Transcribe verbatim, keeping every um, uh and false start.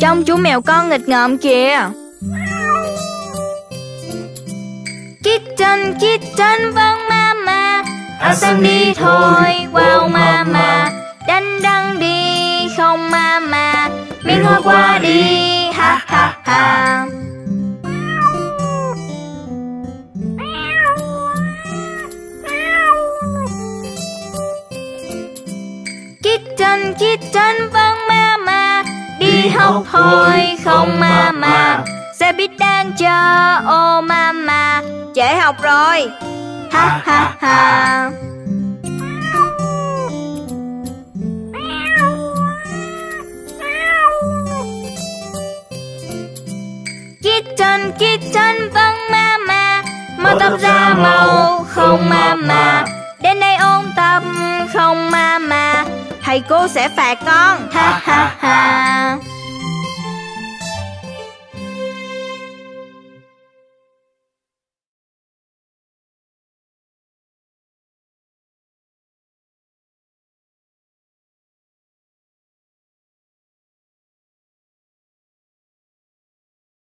Trông chú mèo con nghịch ngợm kìa. Kitten, kitten, vâng mama. À sang đi thôi, wow mama. Đánh đăng đi, không mama. Miếng hoa qua đi, ha ha ha. Kitten, kitten, vâng mama. Đi học thôi, không mama. Xe buýt đang chờ, ô mama. Trễ học rồi, ha ha ha. Kitten, kitten, vâng mama. Màu tóc ra màu, không mama. Đến đây ôn tập, không mama. Thầy cô sẽ phạt con, ha ha.